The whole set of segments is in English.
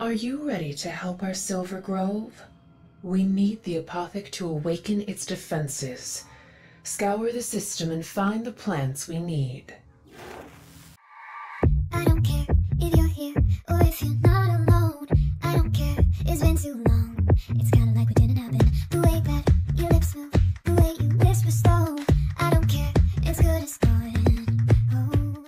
Are you ready to help our Silver Grove? We need the Apothic to awaken its defenses. Scour the system and find the plants we need. I don't care if you're here or if you're not alone. I don't care, it's been too long. It's kinda like we didn't happen. The way that your lips move, the way you whisper slow. I don't care, it's good as gone. Oh.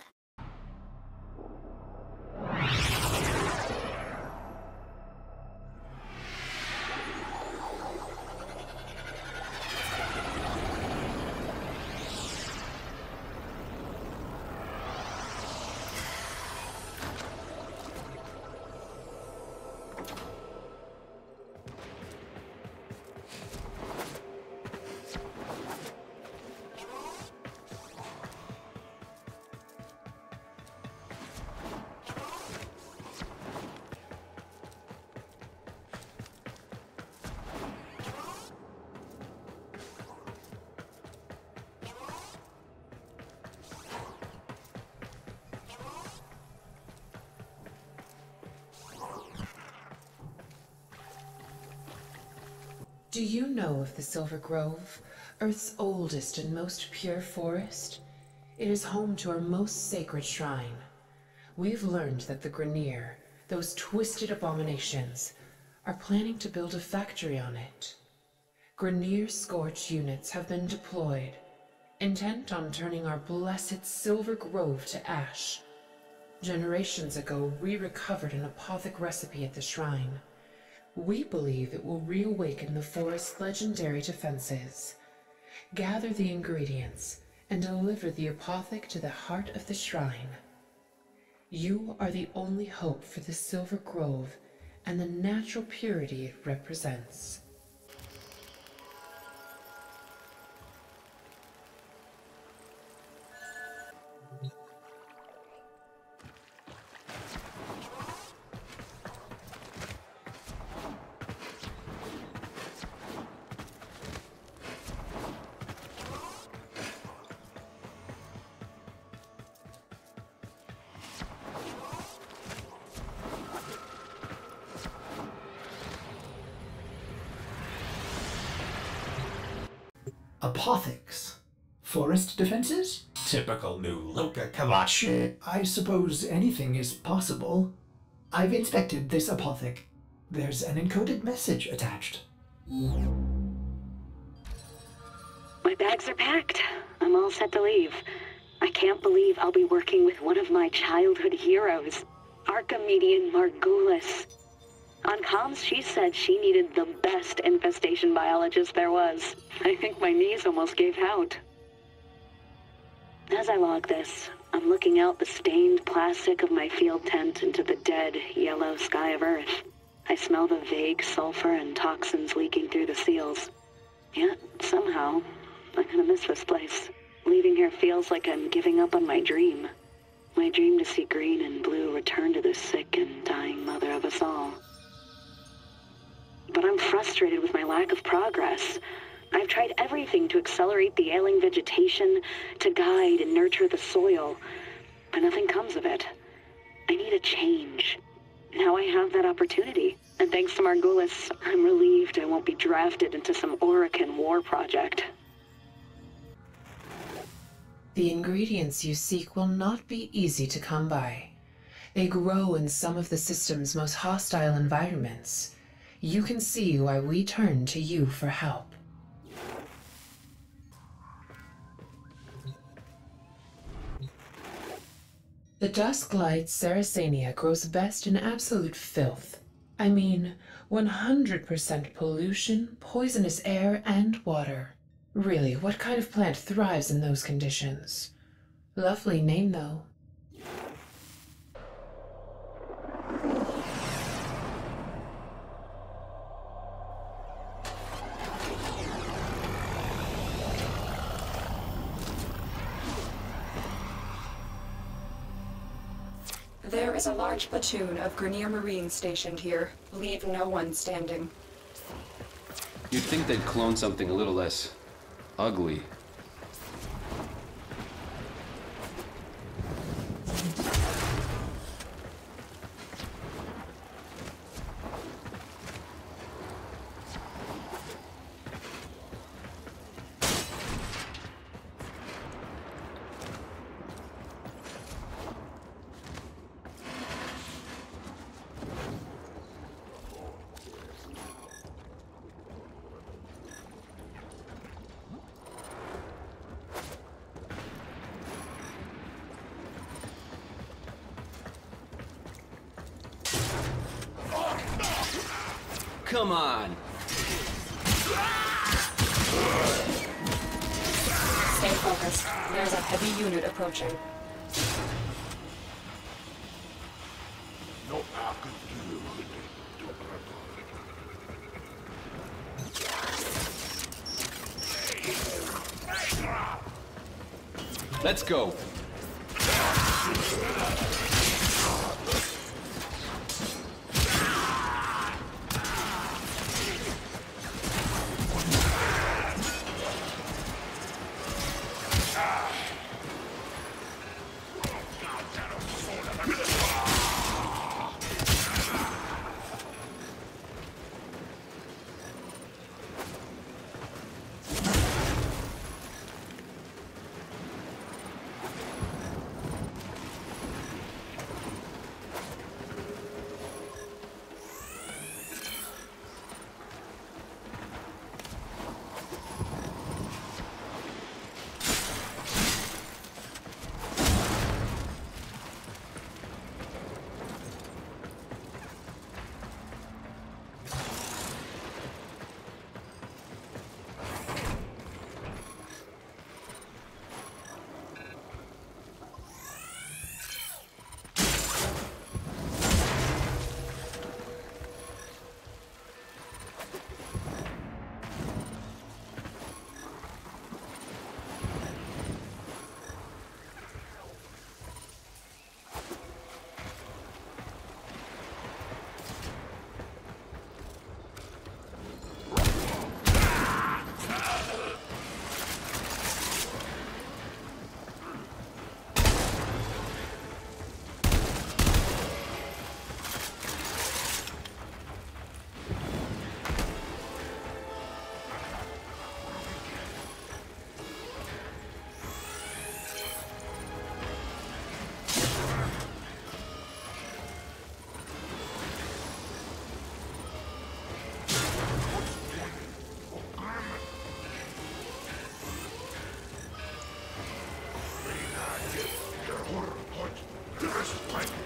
Do you know of the Silver Grove, Earth's oldest and most pure forest? It is home to our most sacred shrine. We've learned that the Grineer, those twisted abominations, are planning to build a factory on it. Grineer Scorch units have been deployed, intent on turning our blessed Silver Grove to ash. Generations ago, we recovered an Apothic recipe at the shrine. We believe it will reawaken the forest's legendary defenses. Gather the ingredients and deliver the Apothic to the heart of the shrine. You are the only hope for the Silver Grove and the natural purity it represents. Apothics. Forest defenses? Typical New Loka Kavachi. I suppose anything is possible. I've inspected this Apothic. There's an encoded message attached. My bags are packed. I'm all set to leave. I can't believe I'll be working with one of my childhood heroes, Archimedean Margulis. On comms, she said she needed the best infestation biologist there was. I think my knees almost gave out. As I log this, I'm looking out the stained plastic of my field tent into the dead, yellow sky of Earth. I smell the vague sulfur and toxins leaking through the seals. Yet, somehow, I'm gonna miss this place. Leaving here feels like I'm giving up on my dream. My dream to see green and blue return to the sick and dying mother of us all. But I'm frustrated with my lack of progress. I've tried everything to accelerate the ailing vegetation, to guide and nurture the soil, but nothing comes of it. I need a change. Now I have that opportunity, and thanks to Margulis, I'm relieved I won't be drafted into some Orokin war project. The ingredients you seek will not be easy to come by. They grow in some of the system's most hostile environments. You can see why we turn to you for help. The dusk-light Saracenia grows best in absolute filth. I mean, 100% pollution, poisonous air, and water. Really, what kind of plant thrives in those conditions? Lovely name, though. There is a large platoon of Grineer Marines stationed here. Leave no one standing. You'd think they'd clone something a little less ugly. come on! Stay focused. There's a heavy unit approaching. Let's go.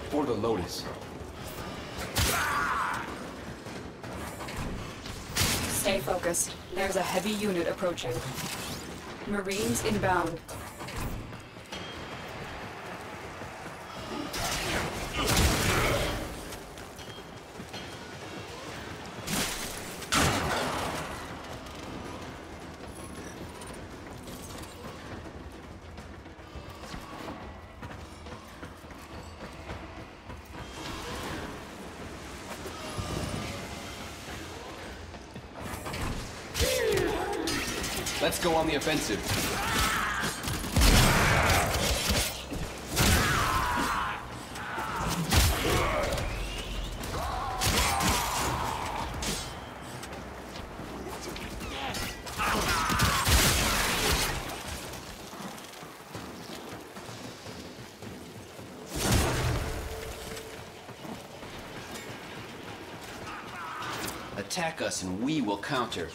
For the Lotus. Stay focused. There's a heavy unit approaching. Marines inbound. Let's go on the offensive. Attack us and we will counter.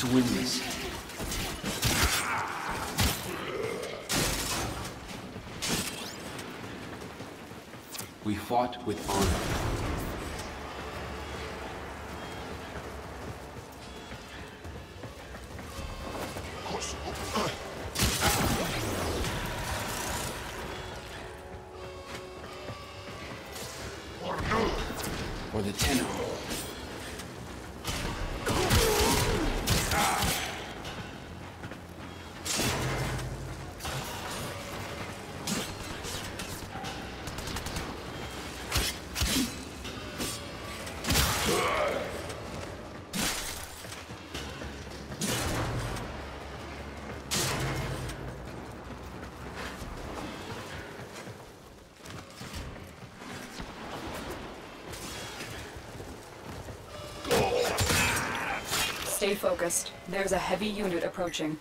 to win this. We fought with honor. Stay focused. There's a heavy unit approaching.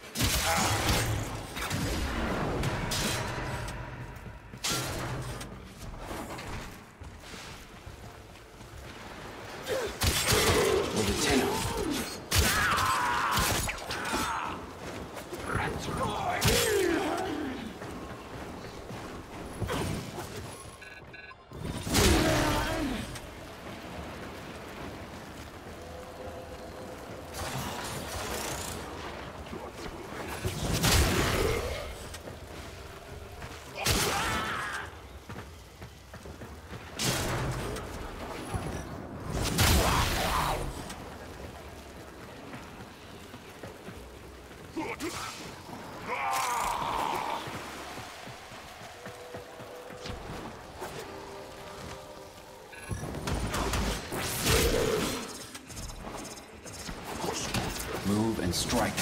Strike.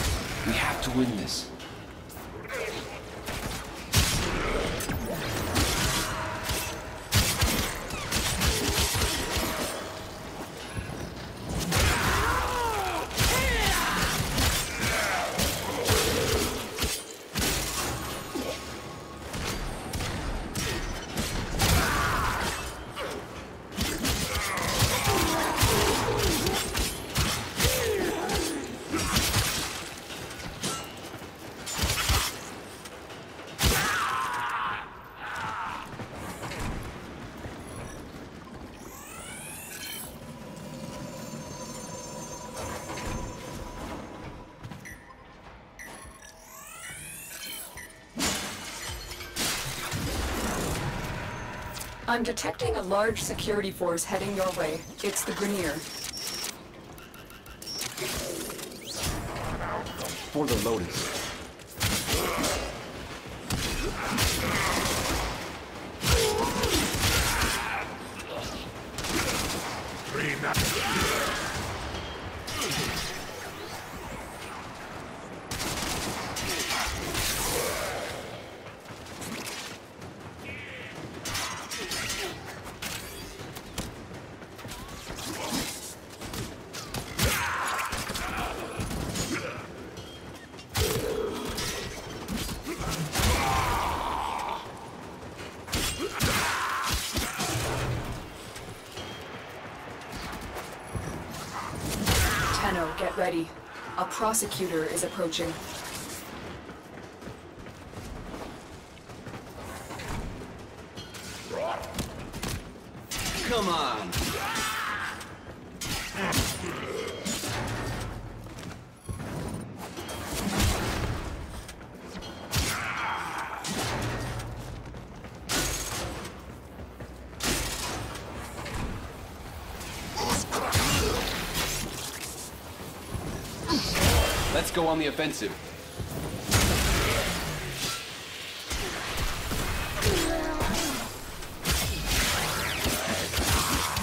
We have to win this. I'm detecting a large security force heading your way. It's the Grineer. For the Lotus. Ready. A prosecutor is approaching. Come on! Go on the offensive.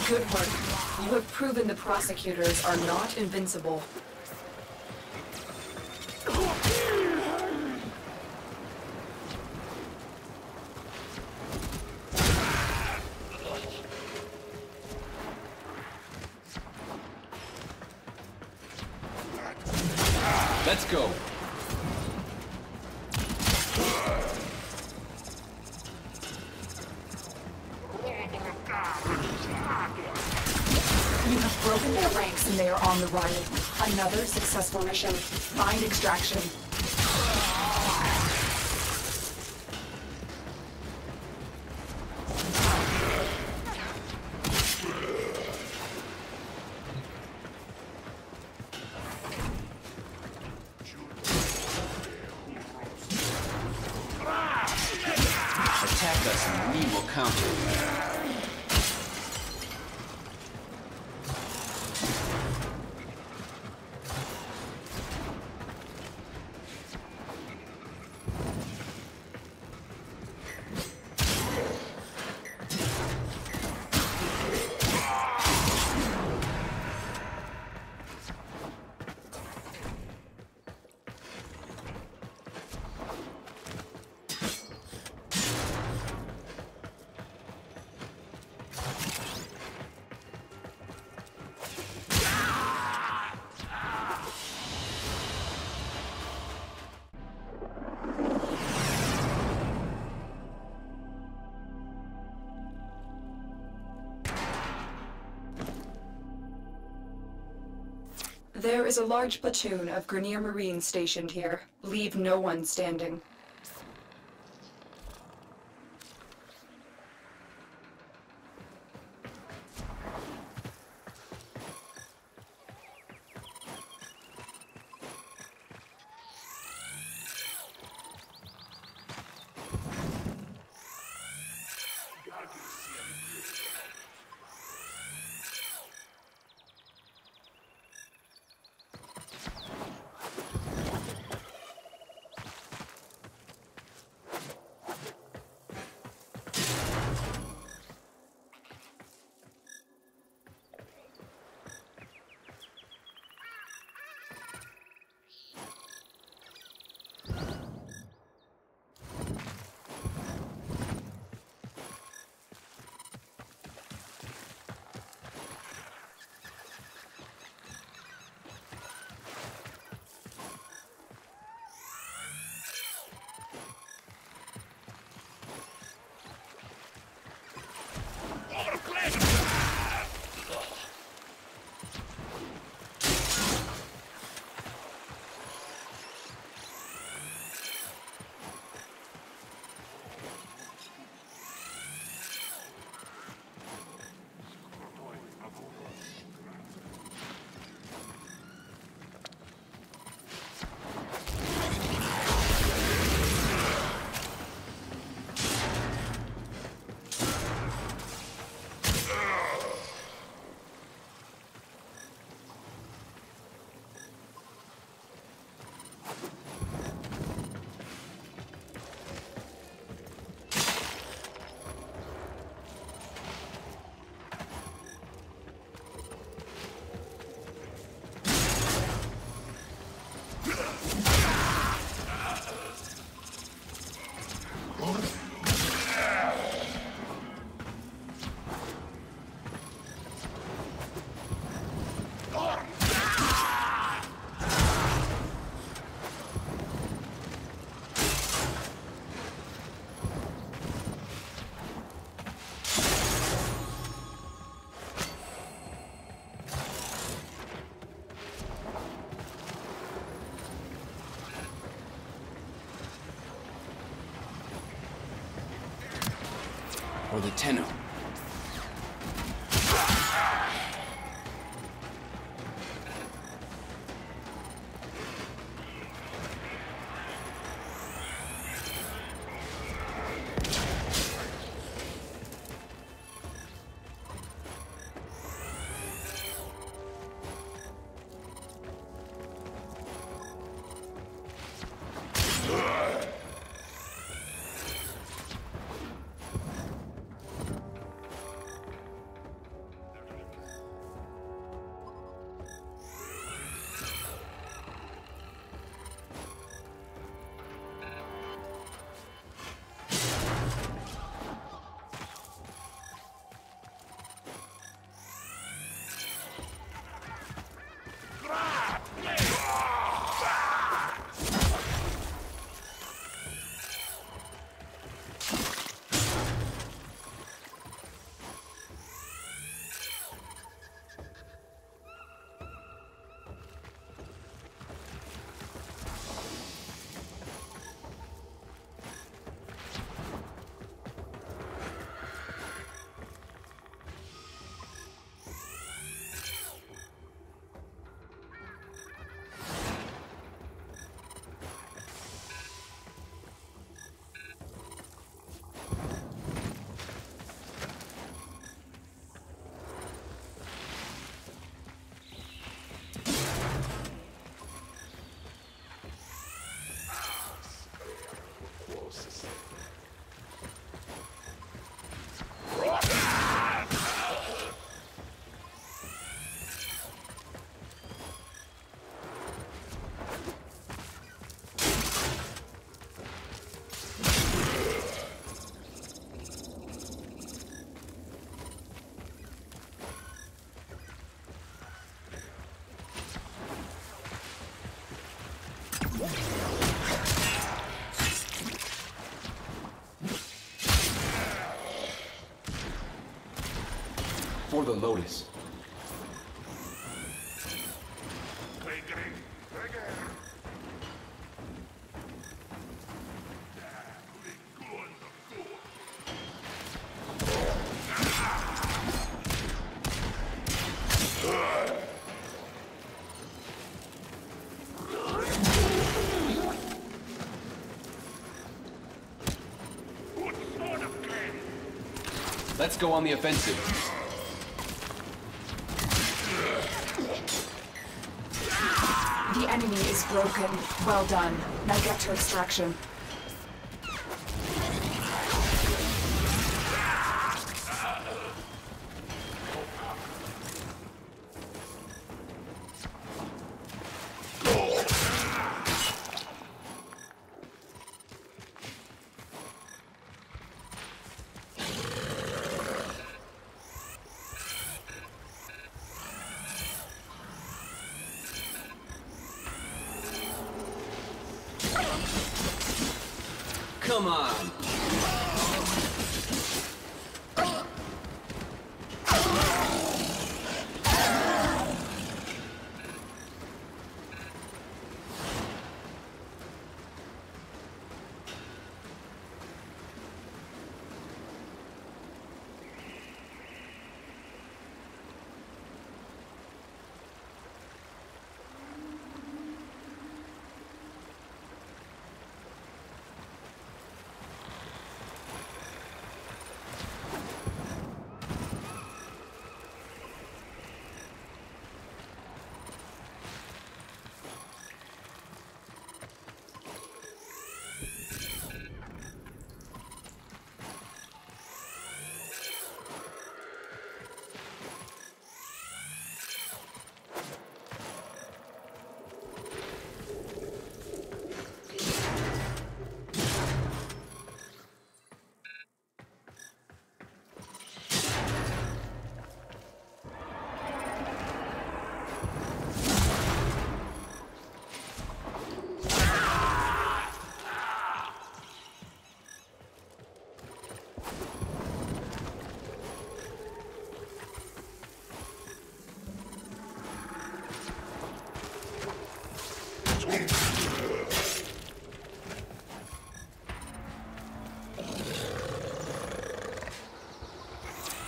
Good work. You have proven the prosecutors are not invincible. Let's go. have broken their ranks and they are on the run. Another successful mission. Mine extraction. There is a large platoon of Grineer Marines stationed here. Leave no one standing. The Tenno. for the Lotus. Let's go on the offensive. The enemy is broken. Well done. Now get to extraction. Come on!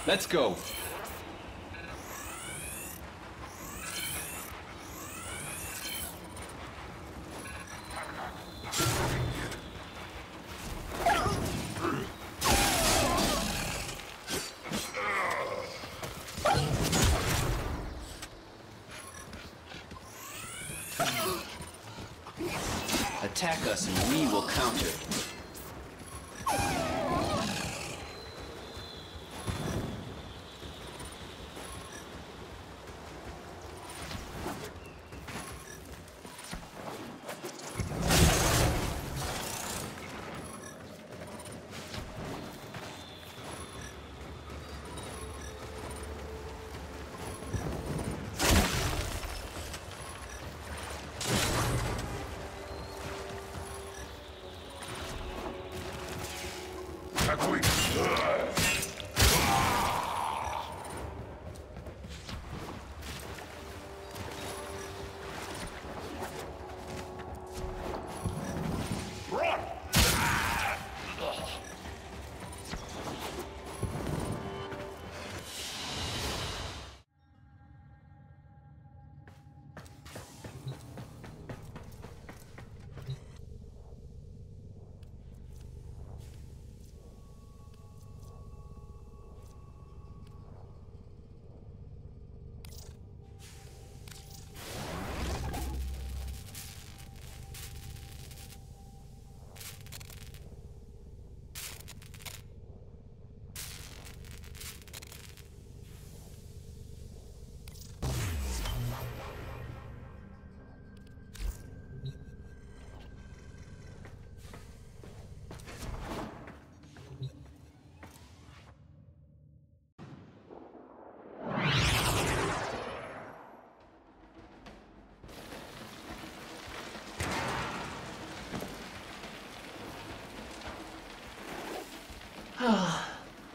Let's go. Attack us and we will counter.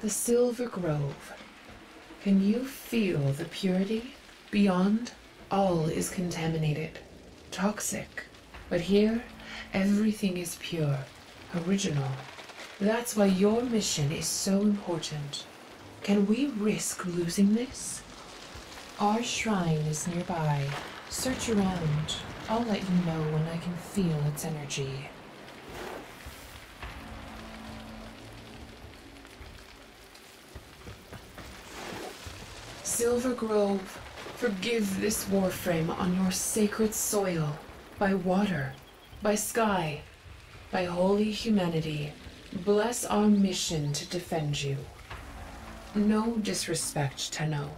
The Silver Grove. Can you feel the purity? Beyond, all is contaminated, toxic. But here, everything is pure, original. That's why your mission is so important. Can we risk losing this? Our shrine is nearby. Search around. I'll let you know when I can feel its energy. Silver Grove, forgive this warframe on your sacred soil, by water, by sky, by holy humanity. Bless our mission to defend you. No disrespect, Tenno,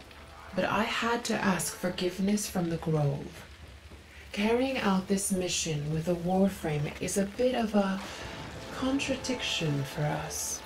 but I had to ask forgiveness from the Grove. Carrying out this mission with a warframe is a bit of a contradiction for us.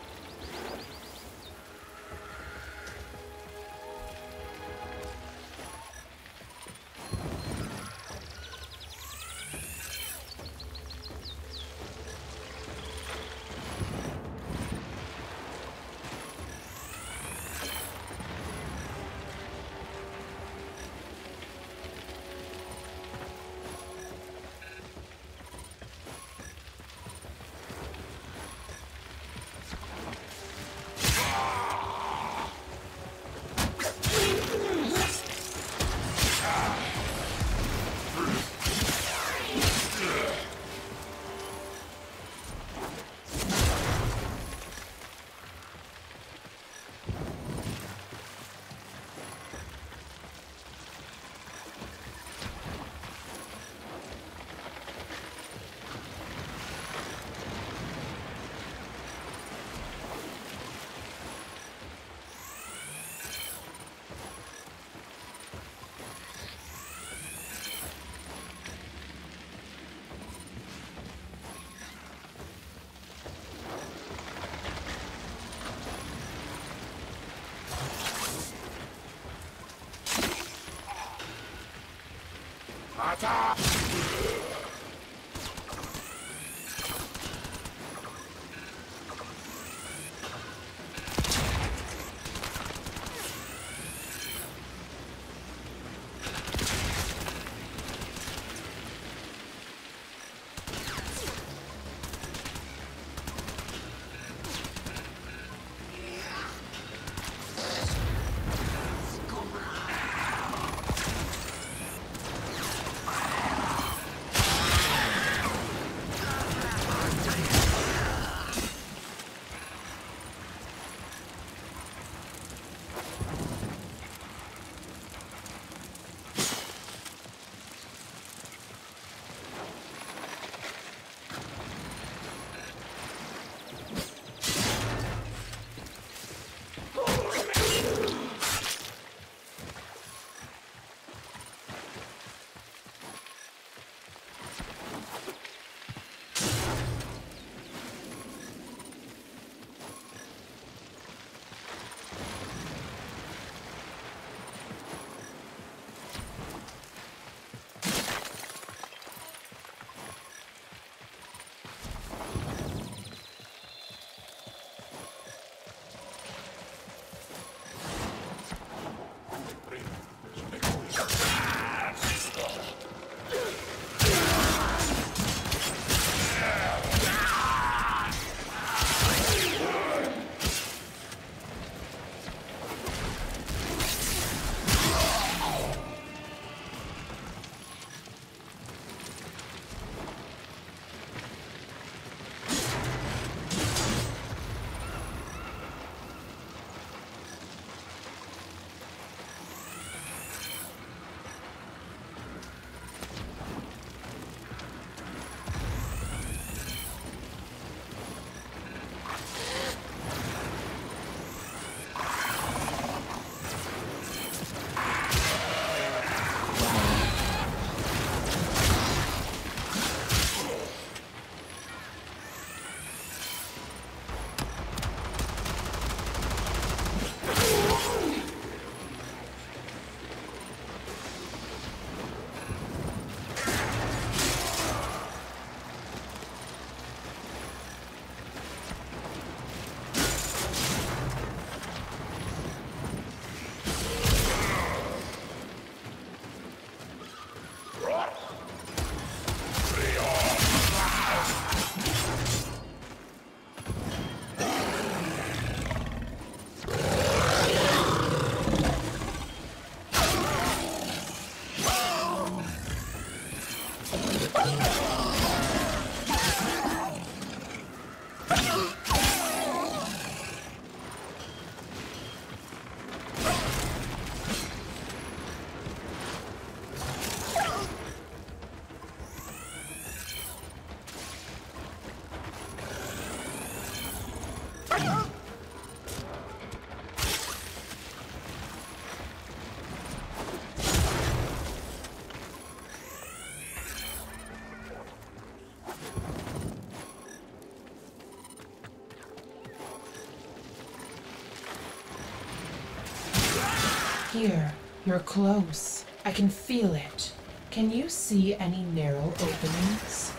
here. You're close. I can feel it. Can you see any narrow openings?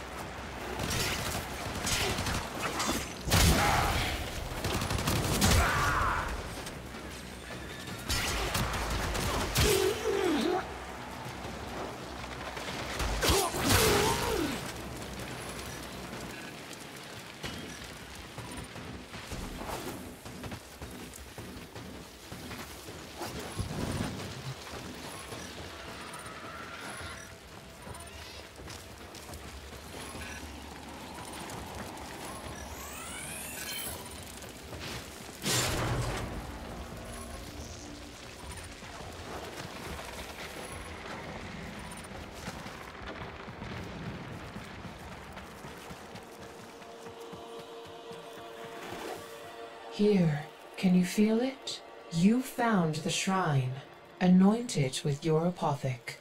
Here, can you feel it? You found the shrine. Anoint it with your apothic.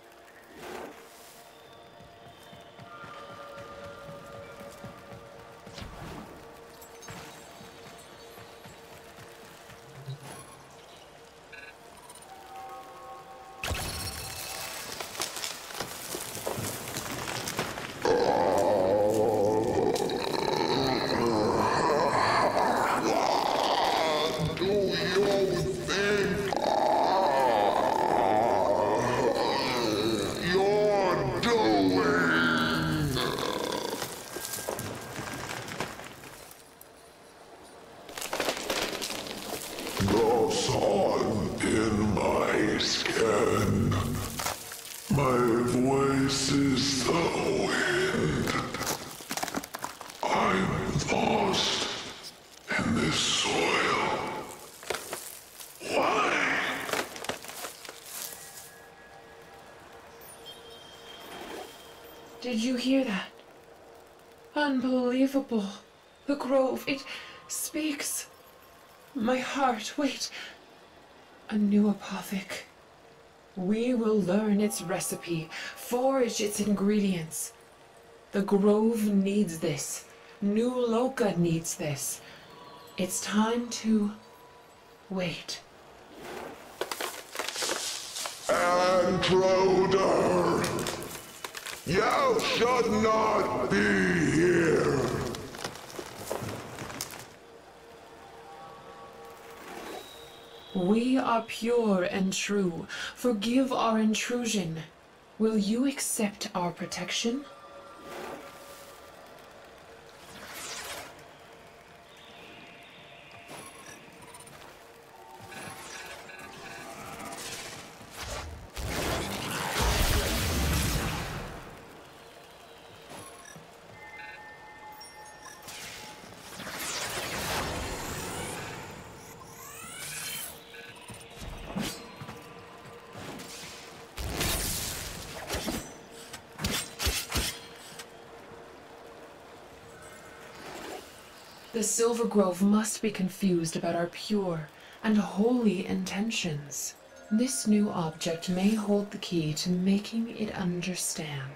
Did you hear that? Unbelievable. The grove, it speaks. My heart, wait. A new apothic. We will learn its recipe, forage its ingredients. The grove needs this. New Loka needs this. It's time to wait. Androder! You should not be here! We are pure and true. Forgive our intrusion. Will you accept our protection? The Silver Grove must be confused about our pure and holy intentions. This new object may hold the key to making it understand.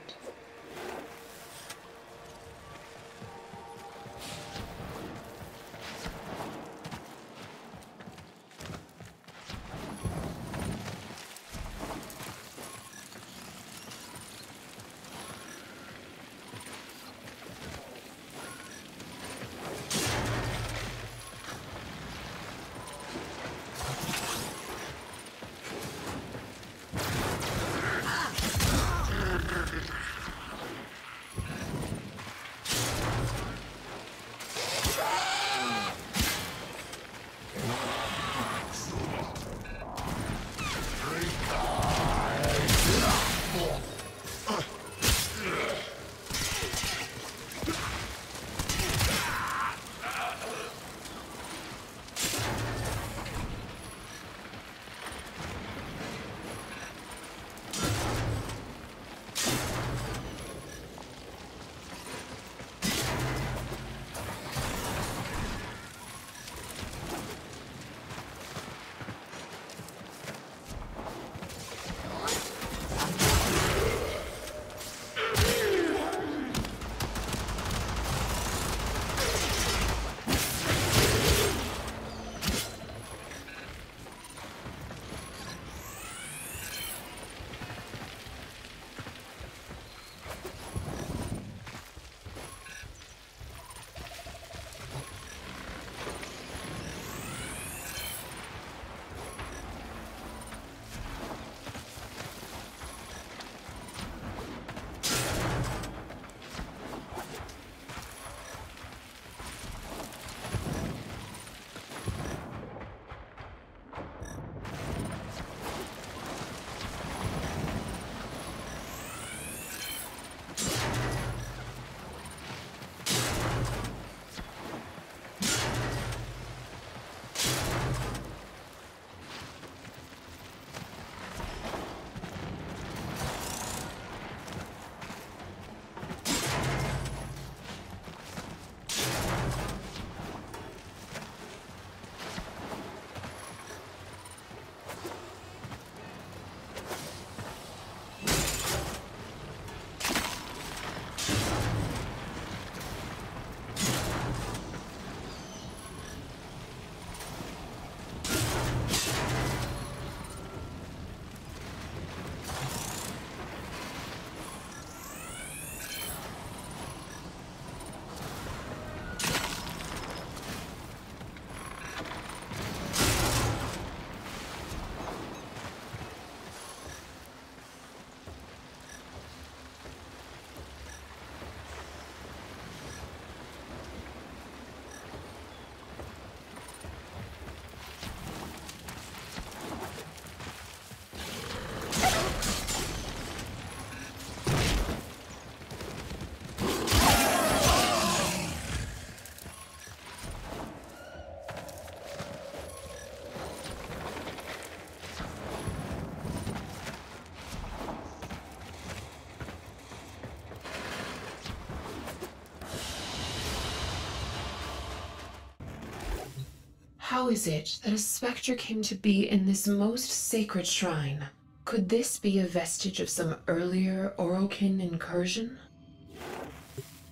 How is it that a specter came to be in this most sacred shrine? Could this be a vestige of some earlier Orokin incursion?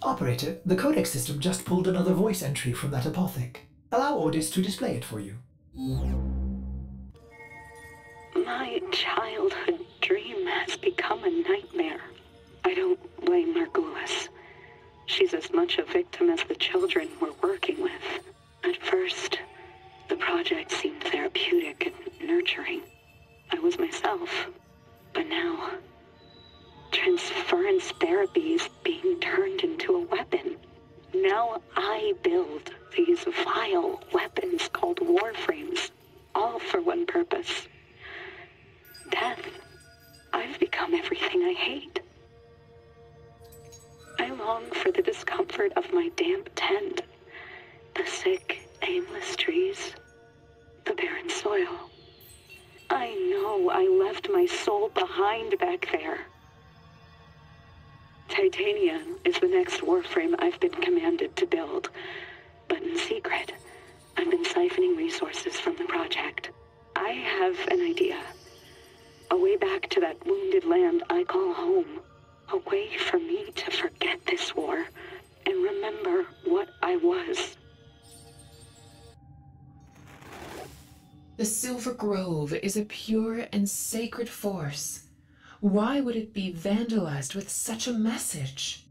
Operator, the codec system just pulled another voice entry from that Apothic. Allow Ordis to display it for you. My childhood dream has become a nightmare. I don't blame Margulis. She's as much a victim as the children we're working with. At first, the project seemed therapeutic and nurturing. I was myself, but now, transference therapy is being turned into a weapon. Now I build these vile weapons called Warframes, all for one purpose. Death. I've become everything I hate. I long for the discomfort of my damp tent, the sick, aimless trees, the barren soil. I know I left my soul behind back there. Titania is the next Warframe I've been commanded to build, but in secret, I've been siphoning resources from the project. I have an idea. A way back to that wounded land I call home. A way for me to forget this war and remember what I was. The Silver Grove is a pure and sacred force. Why would it be vandalized with such a message?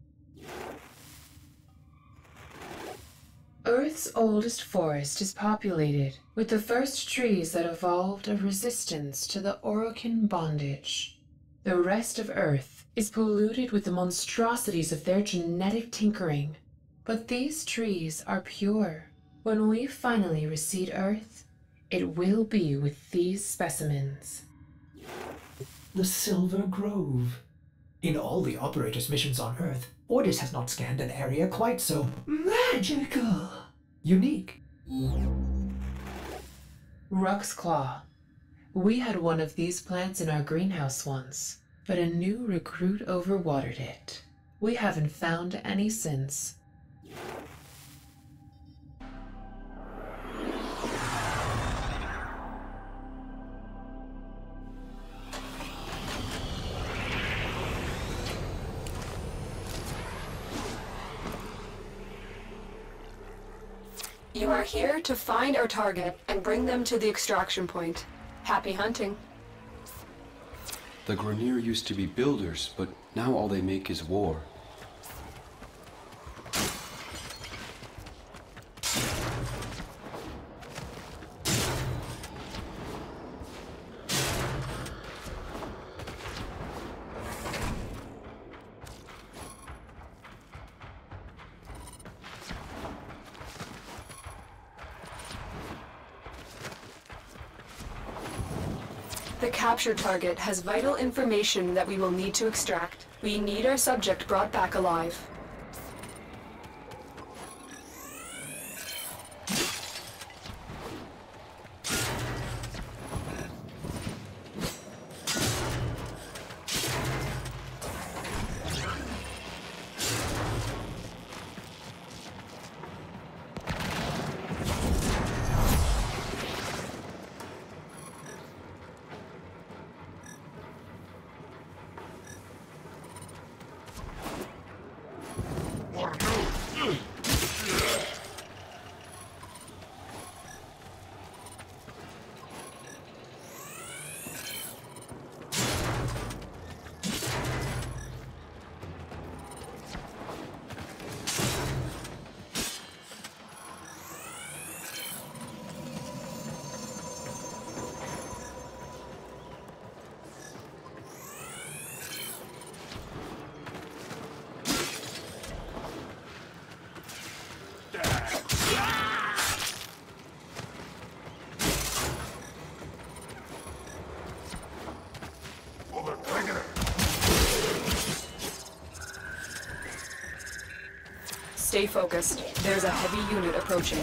Earth's oldest forest is populated with the first trees that evolved a resistance to the Orokin bondage. The rest of Earth is polluted with the monstrosities of their genetic tinkering. But these trees are pure. When we finally recede Earth, it will be with these specimens. The Silver Grove. In all the Operator's missions on Earth, Ordis has not scanned an area quite so magical, unique. Ruxclaw. We had one of these plants in our greenhouse once, but a new recruit overwatered it. We haven't found any since. You are here to find our target and bring them to the extraction point. Happy hunting. The Grineer used to be builders, but now all they make is war. Capture target has vital information that we will need to extract. We need our subject brought back alive. Stay focused. There's a heavy unit approaching.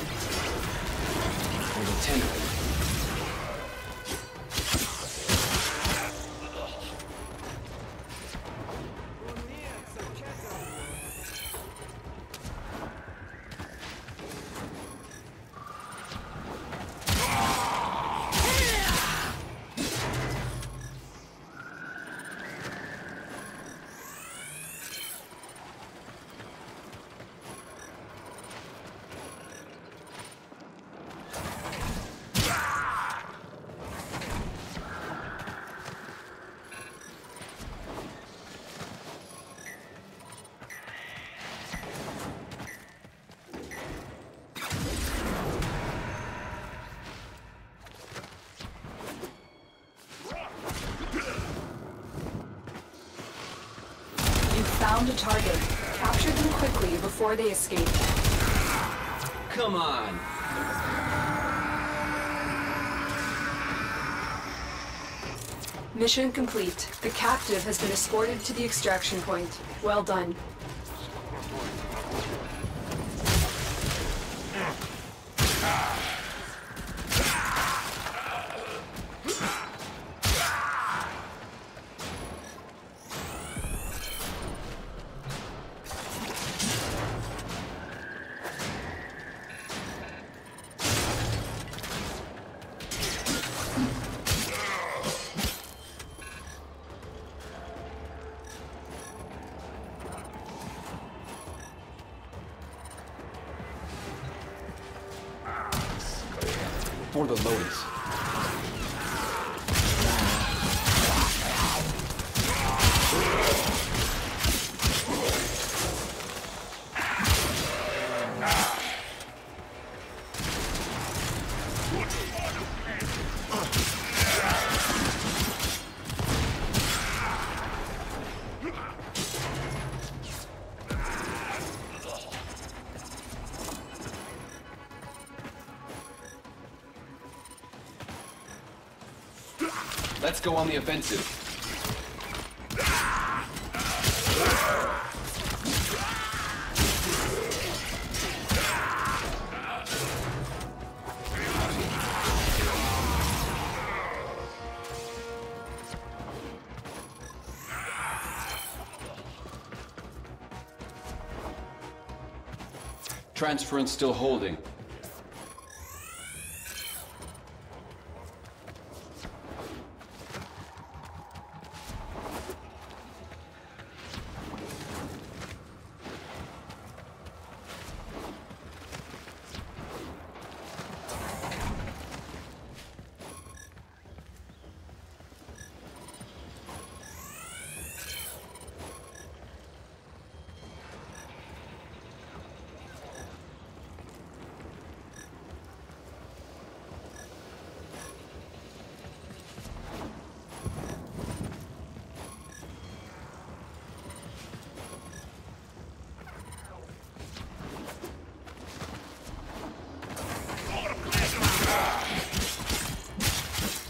found a target. Capture them quickly before they escape. Come on! Mission complete. The captive has been escorted to the extraction point. Well done. For the Lotus. Let's go on the offensive. Transference still holding.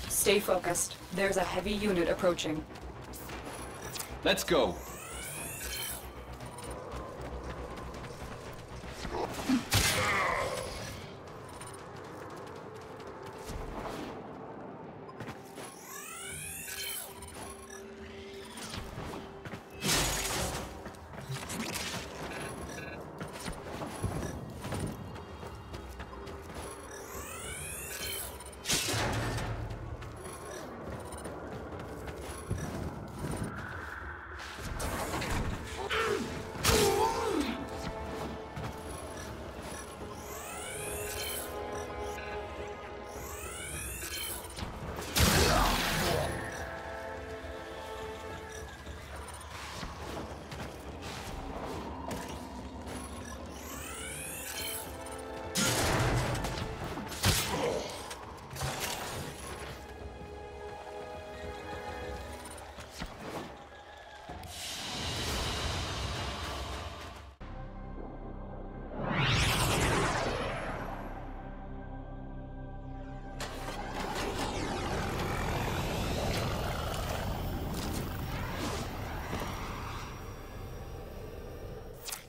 Stay focused. There's a heavy unit approaching. Let's go.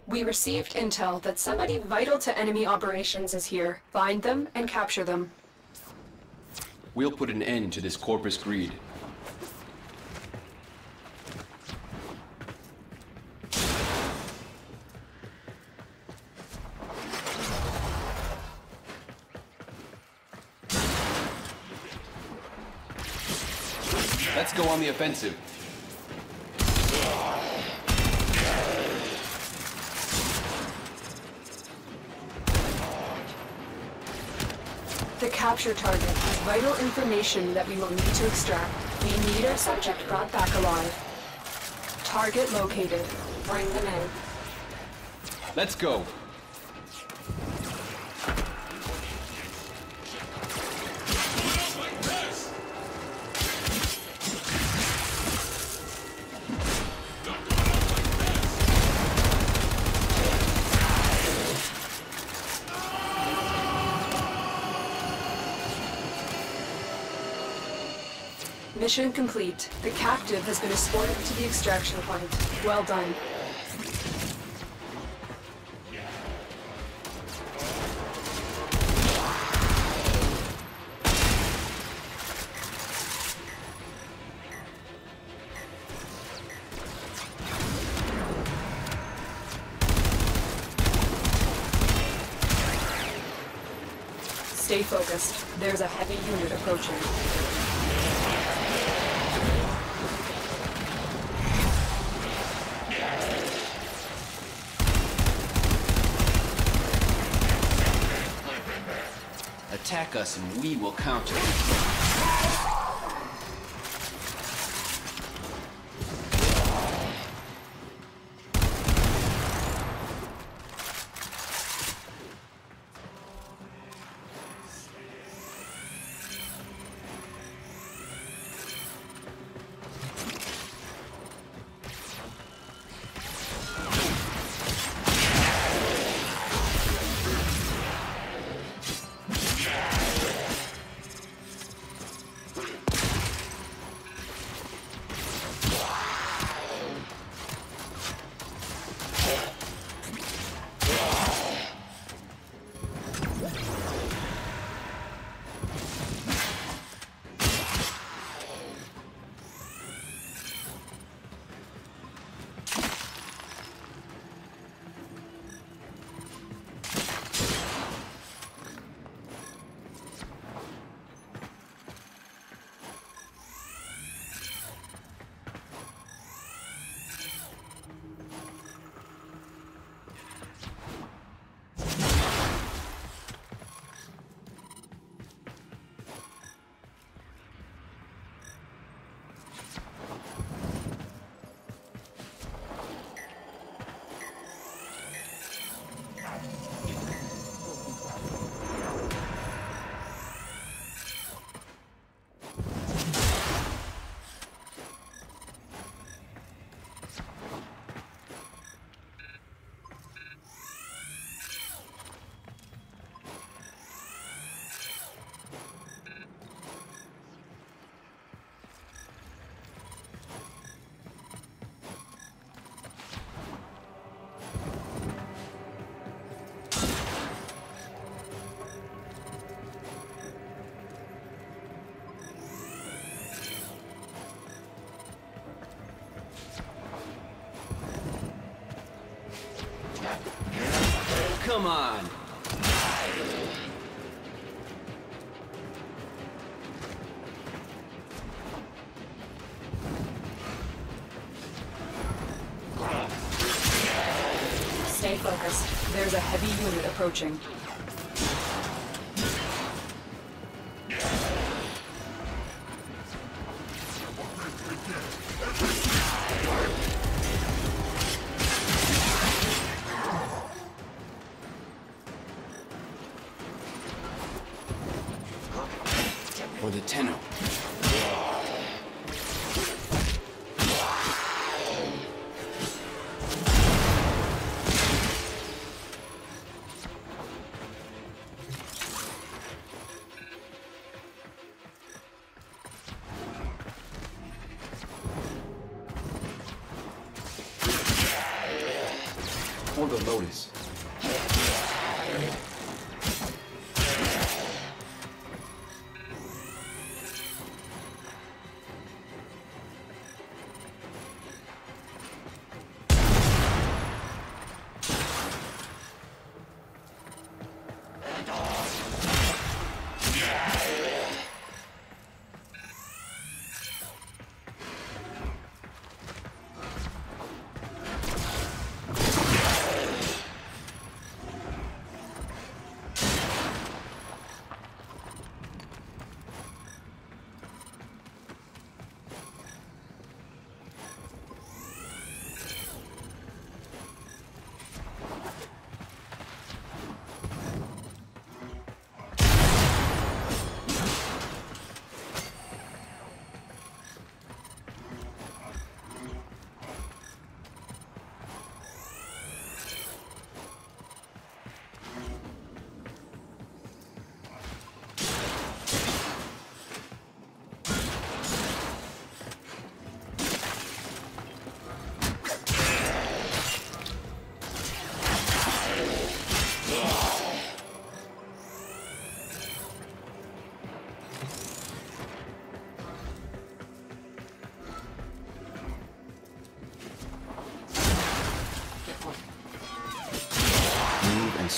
We received intel that somebody vital to enemy operations is here. Find them and capture them. We'll put an end to this Corpus greed. Let's go on the offensive. The capture target has vital information that we will need to extract. We need our subject brought back alive. Target located. Bring them in. Let's go. Mission complete. The captive has been escorted to the extraction point. Well done. Stay focused. There's a heavy unit approaching. Attack us and we will counter. Come on! Stay focused. There's a heavy unit approaching. For the Lotus.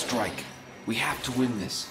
strike. We have to win this.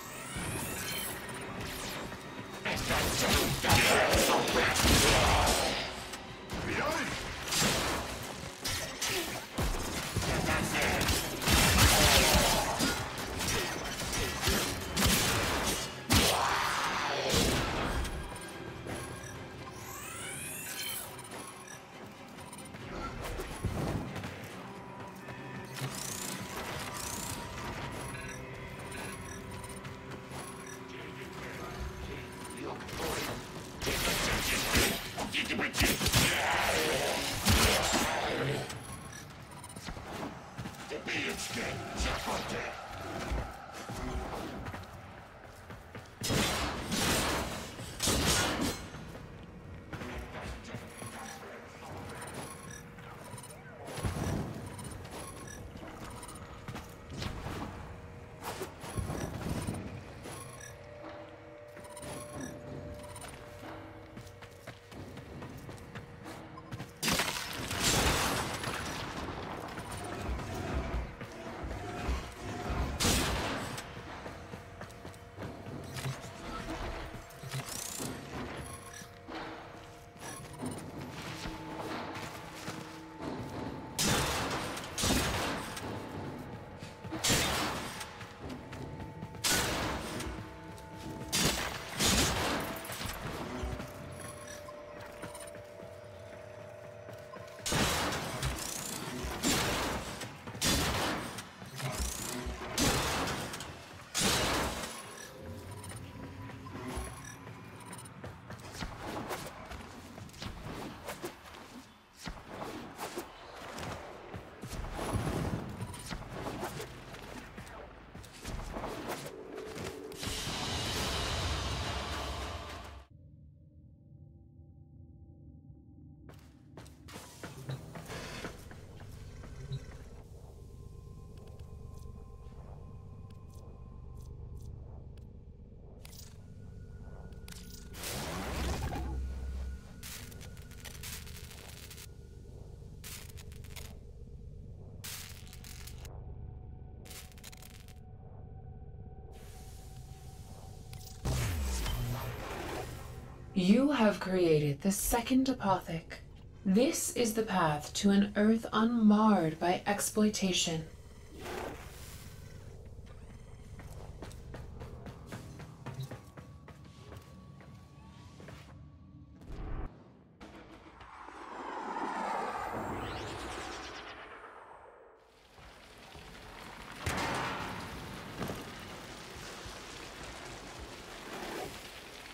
You have created the second Apothic. This is the path to an Earth unmarred by exploitation.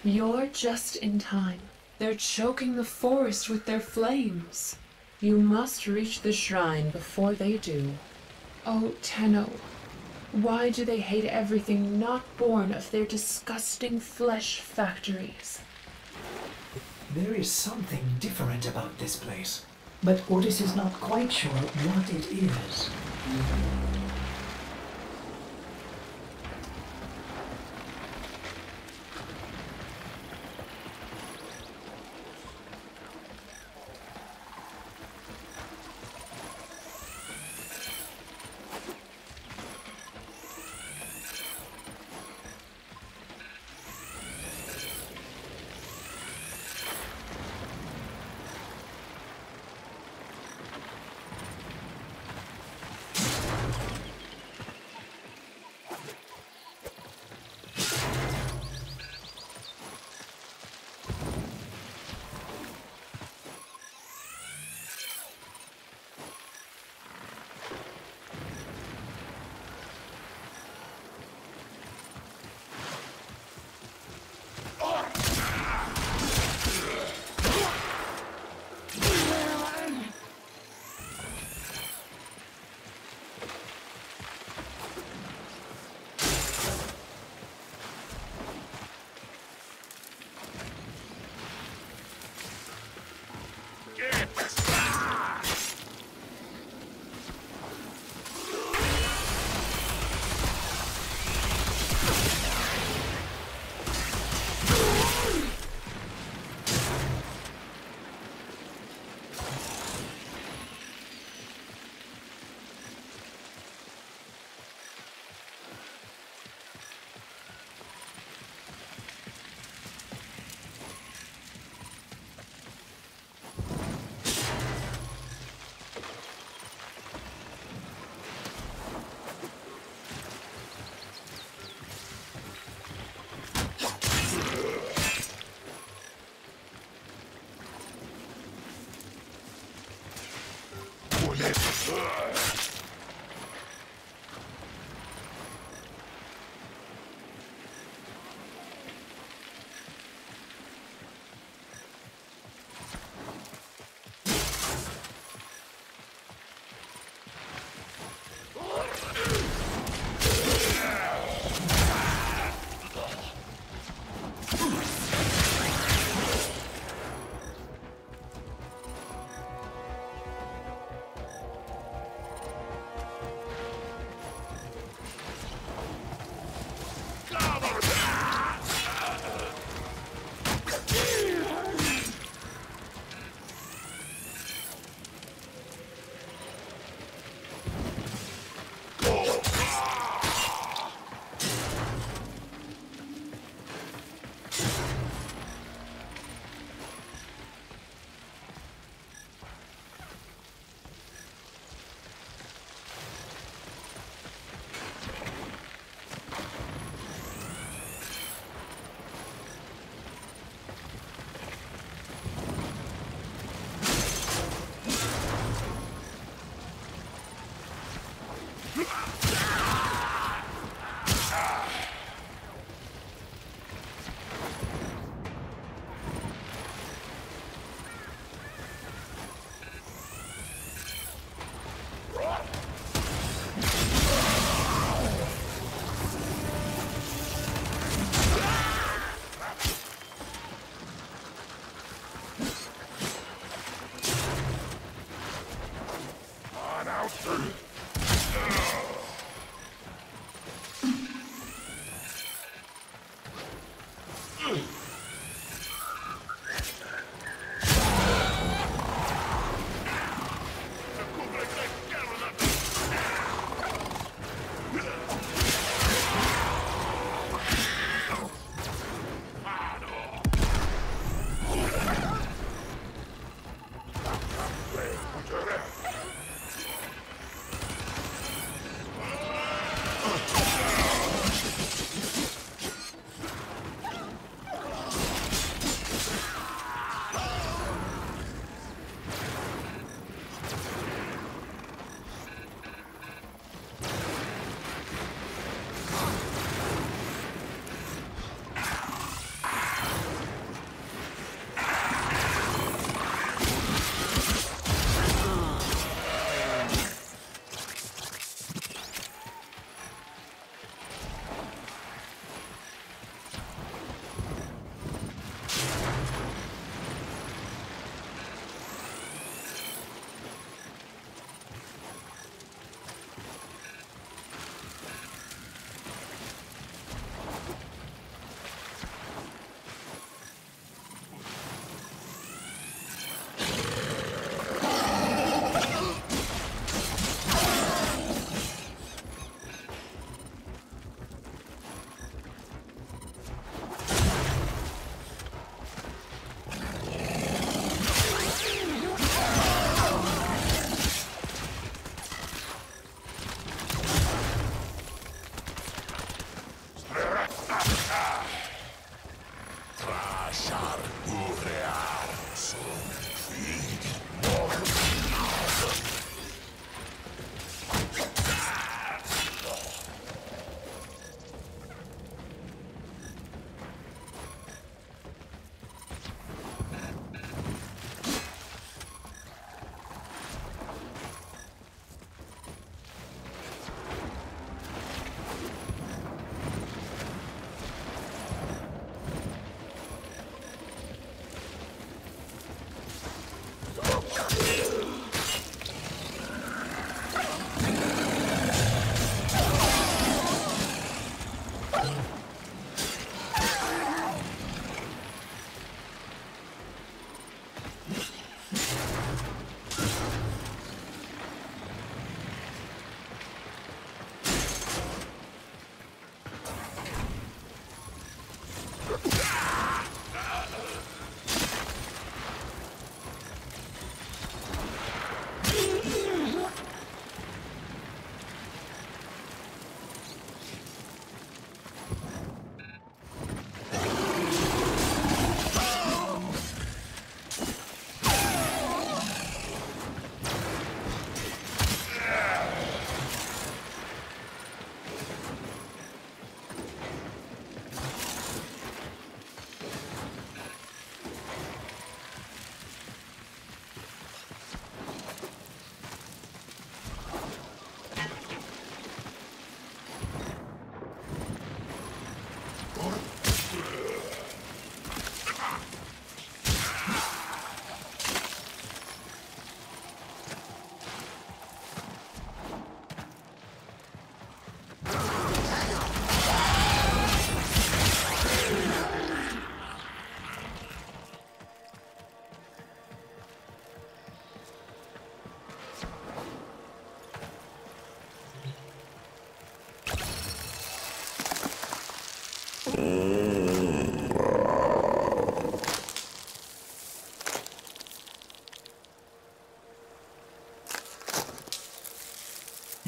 You're just in time. They're choking the forest with their flames. You must reach the shrine before they do. Oh, Tenno, why do they hate everything not born of their disgusting flesh factories? There is something different about this place, but Ordis is not quite sure what it is.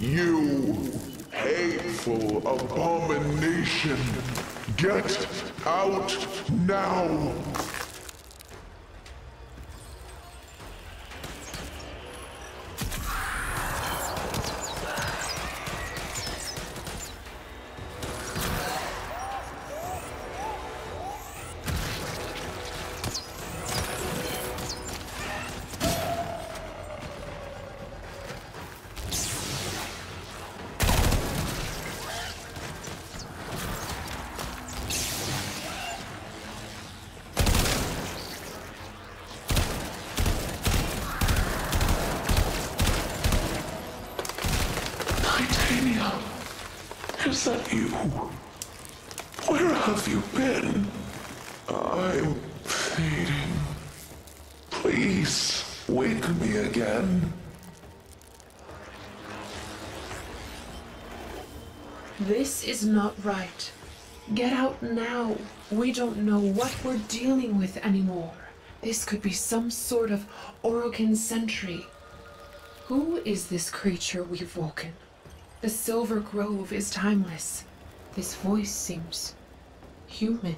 You hateful abomination! Get out now! Is that you? Where have you been? I'm fading. Please, wake me again. This is not right. Get out now. We don't know what we're dealing with anymore. This could be some sort of Orokin sentry. Who is this creature we've woken? The Silver Grove is timeless. This voice seems human.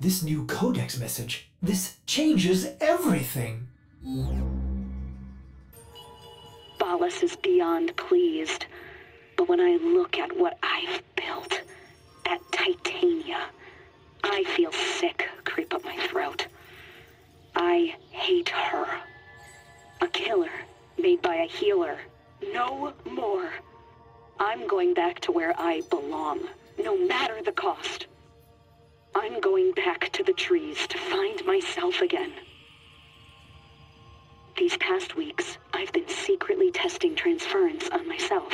This new codex message, this changes everything. Ballas is beyond pleased, but when I look at what I've built, at Titania, I feel sick creep up my throat. I hate her. no more. I'm going back to where I belong, no matter the cost. I'm going back to the trees to find myself again. These past weeks, I've been secretly testing transference on myself.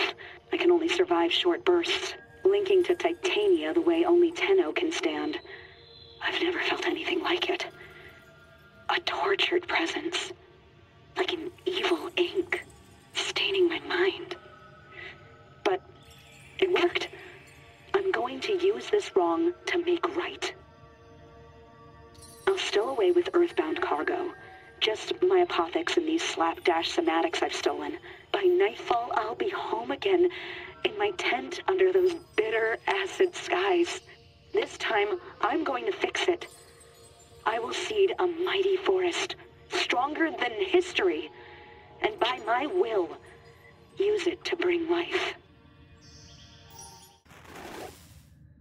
I can only survive short bursts, linking to Titania the way only Tenno can stand. I've never felt anything like it. A tortured presence, like an evil ink, staining my mind. But it worked. I'm going to use this wrong to make right. I'll stow away with Earthbound cargo. Just my apothics and these slapdash somatics I've stolen. By nightfall, I'll be home again, in my tent under those bitter acid skies. This time, I'm going to fix it. I will seed a mighty forest, stronger than history, and by my will, use it to bring life.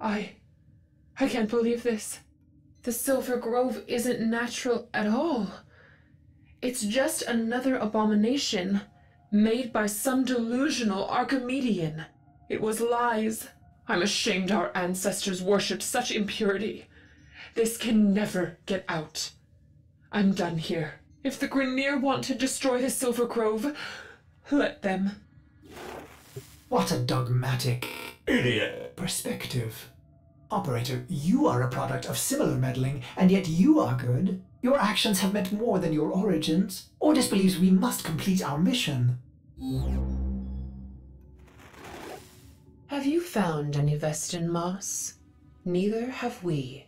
I can't believe this. The Silver Grove isn't natural at all. It's just another abomination made by some delusional Archimedean. It was lies. I'm ashamed our ancestors worshipped such impurity. This can never get out. I'm done here. If the Grineer want to destroy the Silver Grove, let them. What a dogmatic idiot perspective. Operator, you are a product of similar meddling, and yet you are good. Your actions have meant more than your origins. Ordis believes we must complete our mission. Have you found any Vesthin moss? Neither have we.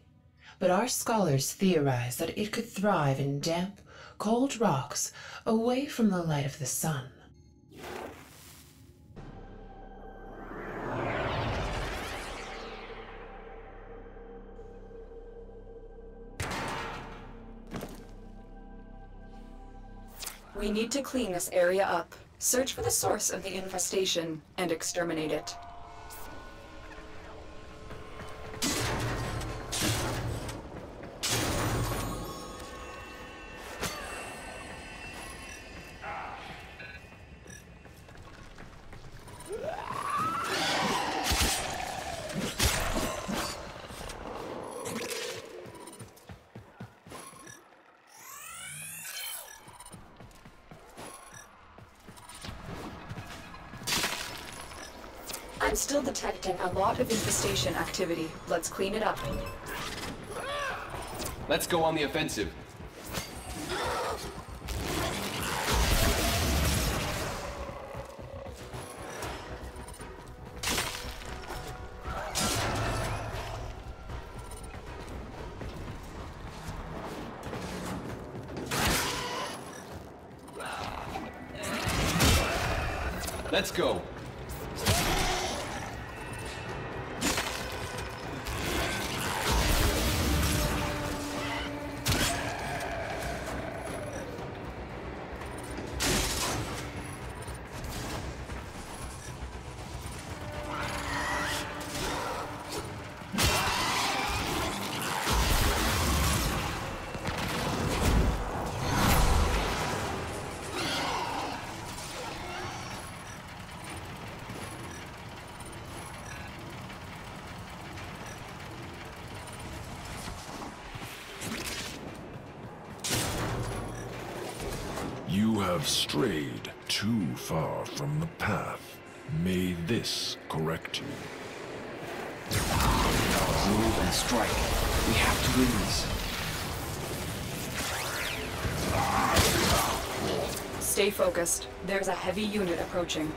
But our scholars theorize that it could thrive in damp, cold rocks away from the light of the sun. We need to clean this area up, search for the source of the infestation, and exterminate it. I'm still detecting a lot of infestation activity. Let's clean it up. Let's go on the offensive. Let's go. Have strayed too far from the path. May this correct you. Move and strike. We have to win this. Stay focused. There's a heavy unit approaching.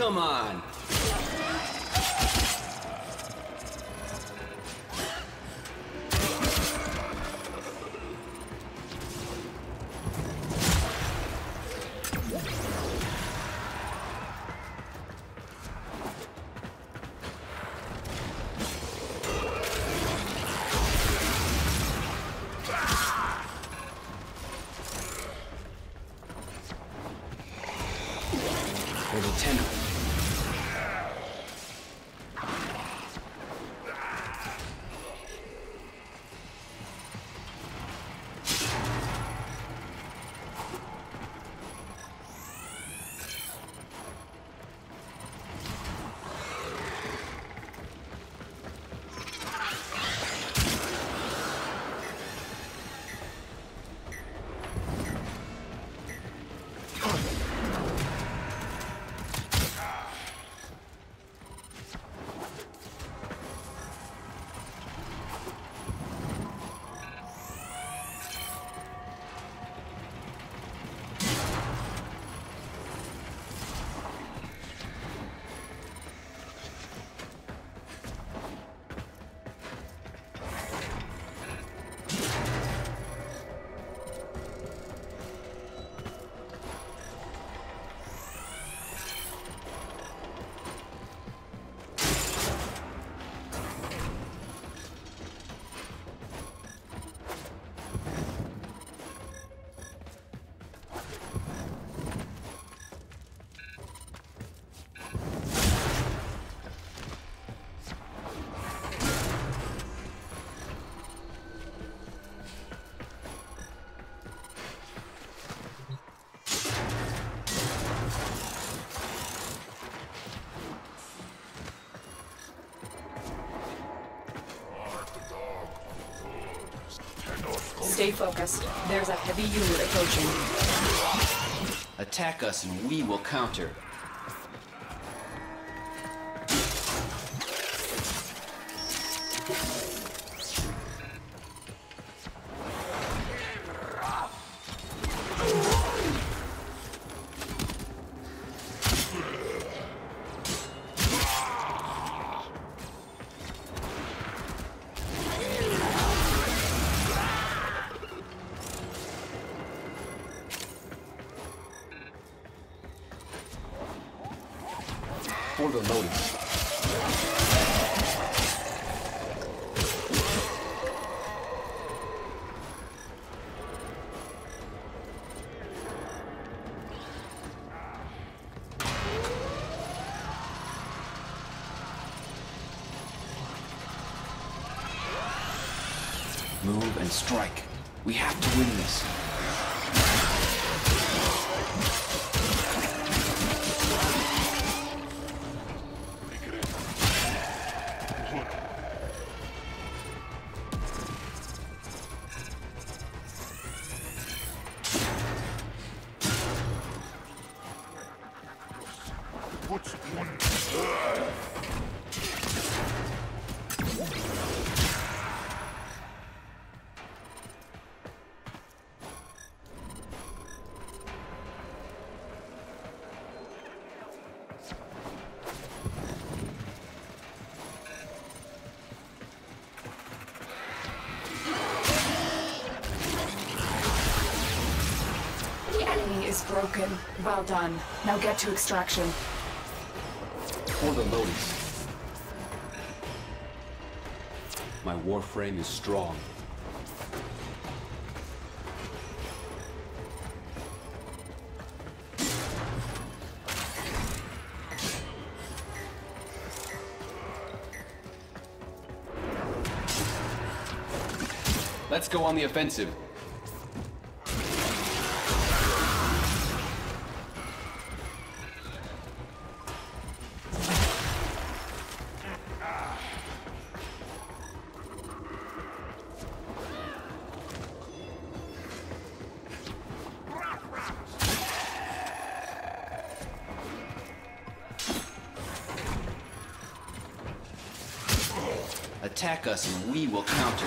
Come on. Stay focused. There's a heavy unit approaching. Attack us and we will counter. Move and strike. We have to win this. Broken. Well done. Now get to extraction. For the Lotus. My Warframe is strong. Let's go on the offensive. Attack us and we will counter.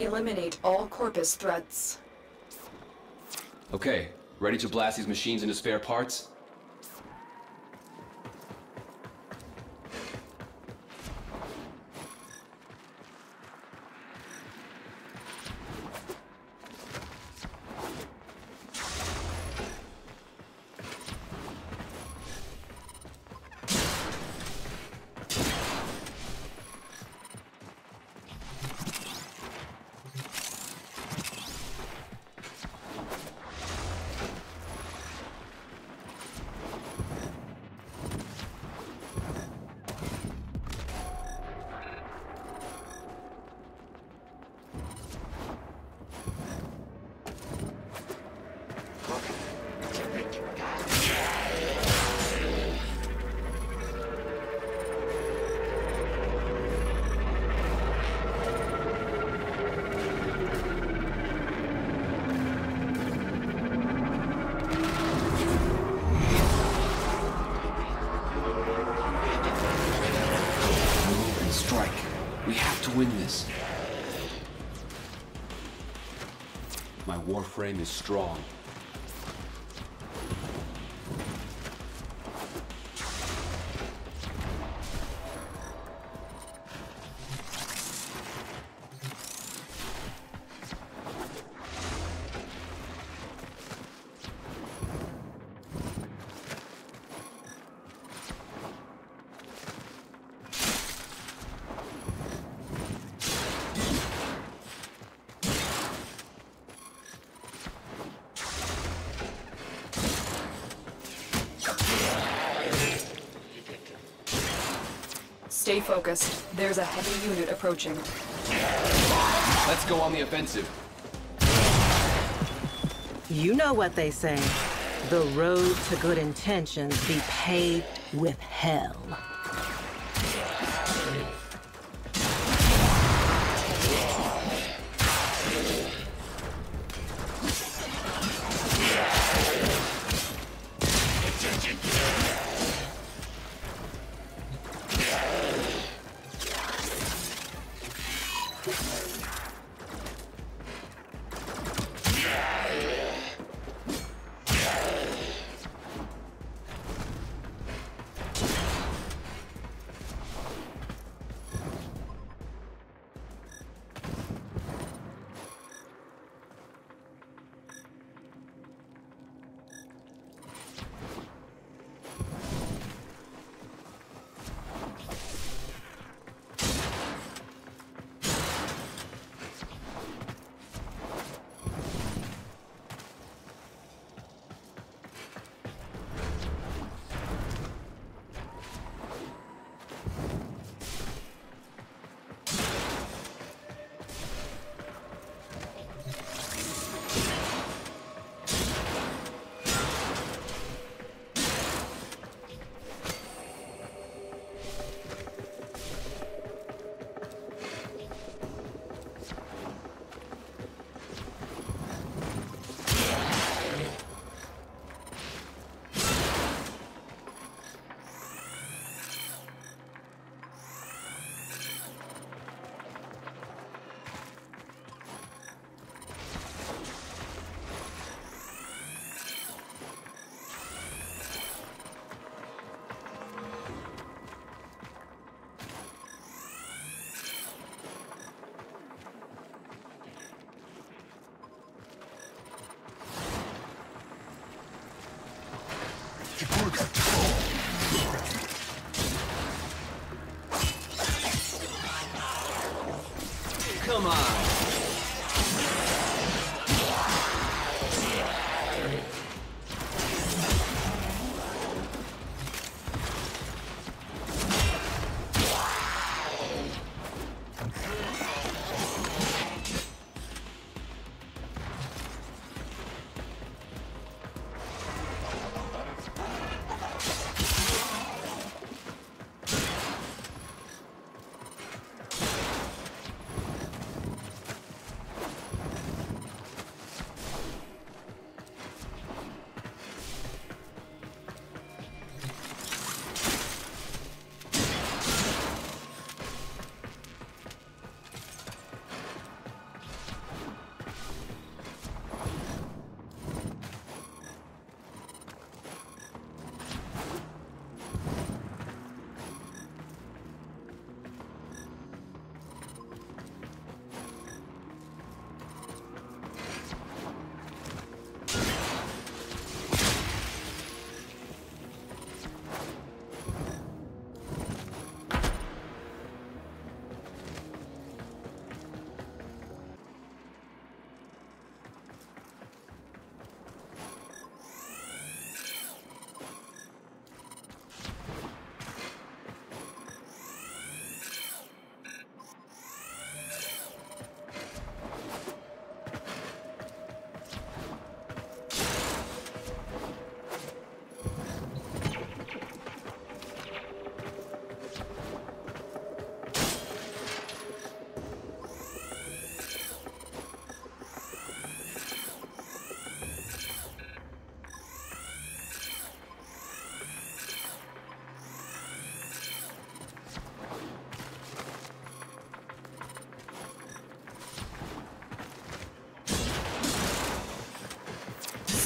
Eliminate all Corpus threats. Okay, ready to blast these machines into spare parts? Warframe is strong. Stay focused. There's a heavy unit approaching. Let's go on the offensive. You know what they say. The road to good intentions be paved with hell. Come on!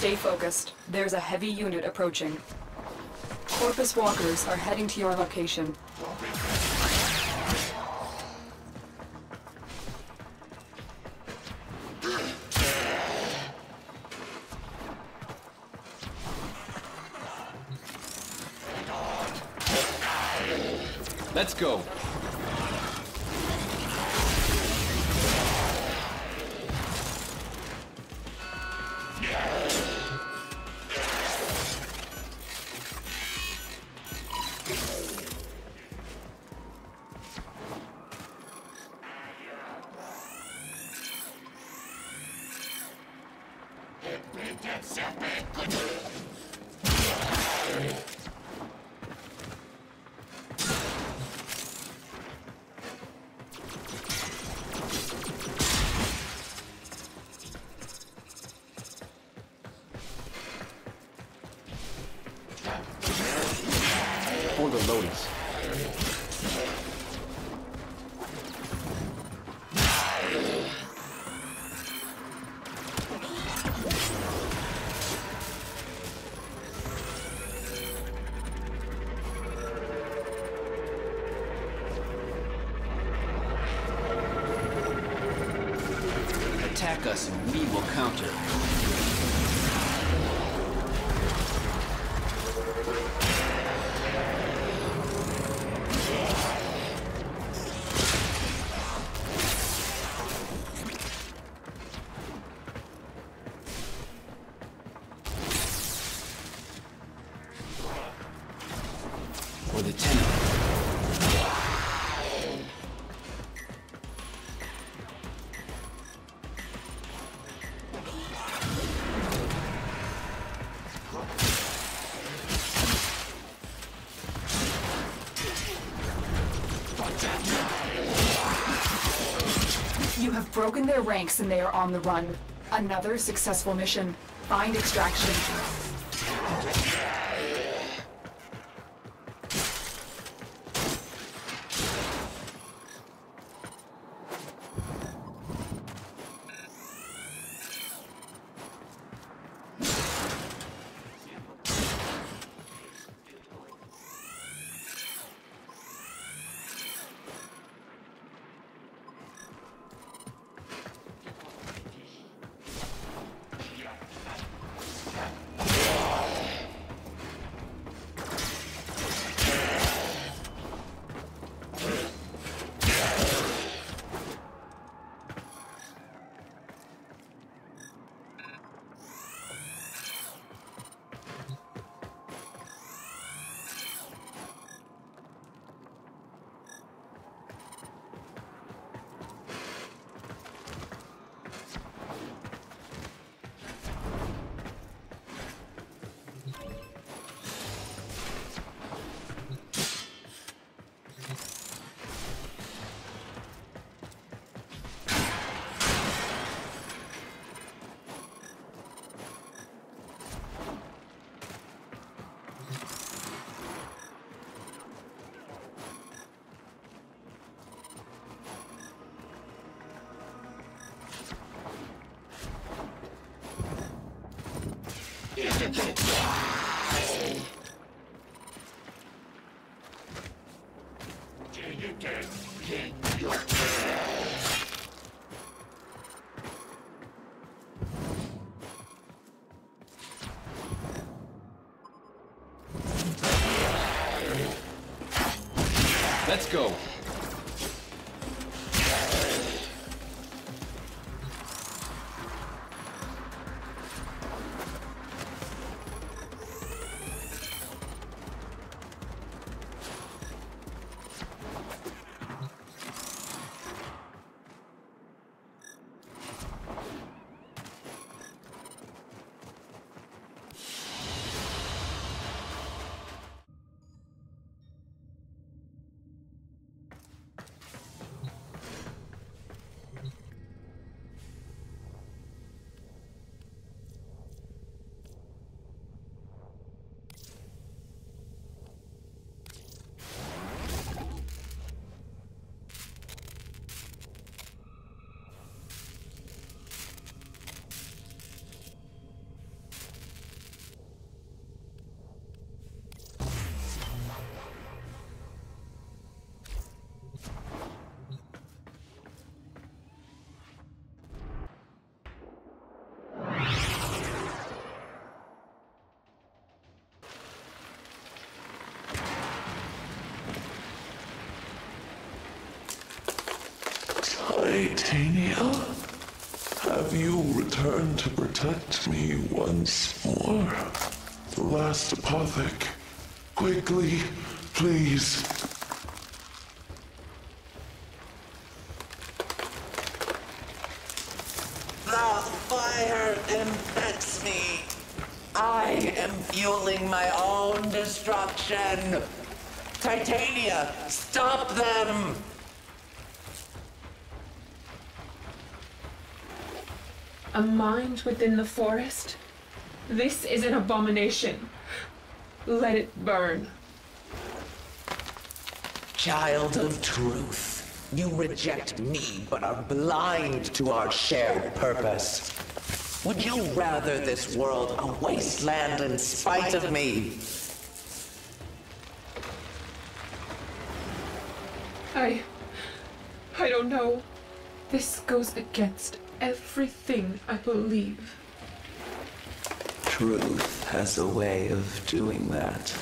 Stay focused. There's a heavy unit approaching. Corpus walkers are heading to your location. Let's go. Attack us and we will counter. For the Tenno. Broken their ranks and they are on the run. Another successful mission. Find extraction. Let's go. Titania, have you returned to protect me once more? The last Apothic. Quickly, please. The fire infects me. I am fueling my own destruction. Titania, stop them! A mind within the forest? This is an abomination. Let it burn. Child of truth, you reject me but are blind to our shared purpose. Would you rather this world a wasteland in spite of me? I don't know. This goes against everything I believe. Truth has a way of doing that.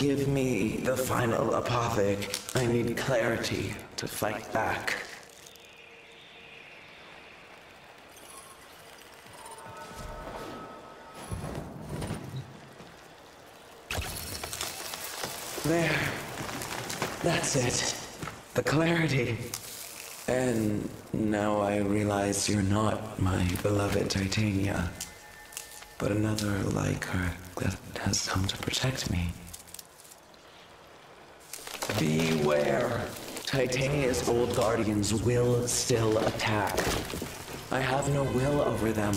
Give me the final Apothic. I need clarity to fight back. There. That's it. The clarity. And now I realize you're not my beloved Titania, but another like her that has come to protect me. Beware! Titania's old guardians will still attack. I have no will over them.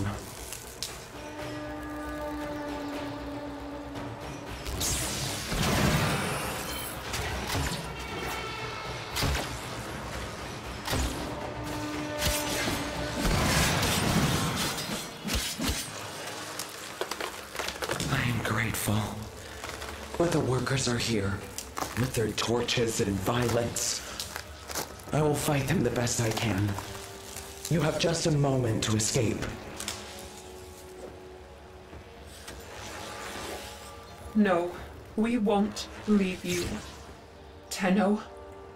I am grateful. But the workers are here. With their torches and violence. I will fight them the best I can. You have just a moment to escape. No, we won't leave you. Tenno,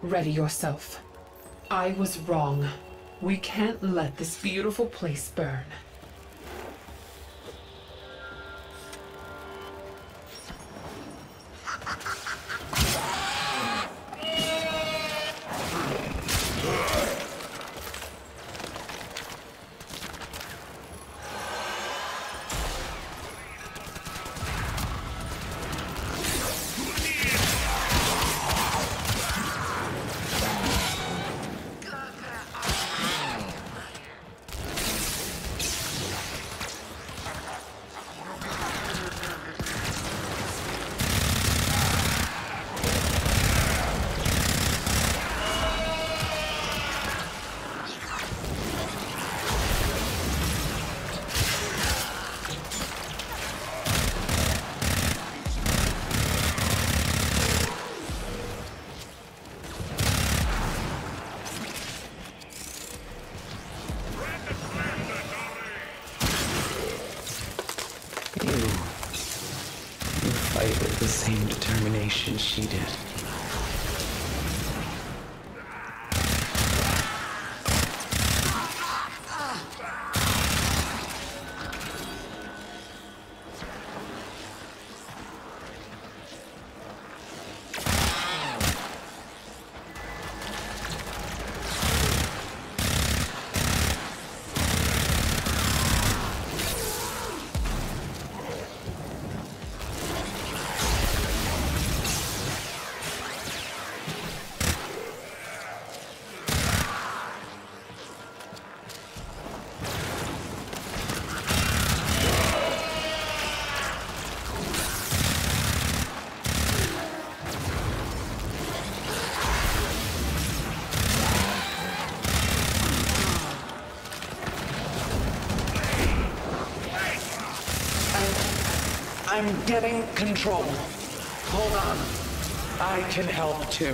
ready yourself. I was wrong. We can't let this beautiful place burn. She did. I'm getting control. Hold on. I can help too.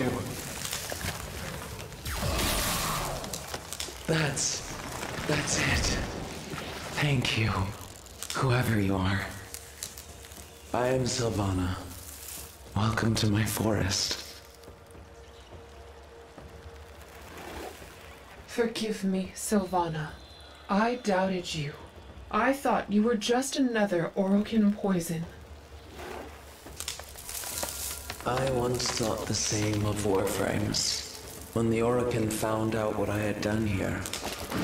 That's it. Thank you, whoever you are. I am Silvana. Welcome to my forest. Forgive me, Silvana. I doubted you. I thought you were just another Orokin poison. I once thought the same of Warframes. When the Orokin found out what I had done here,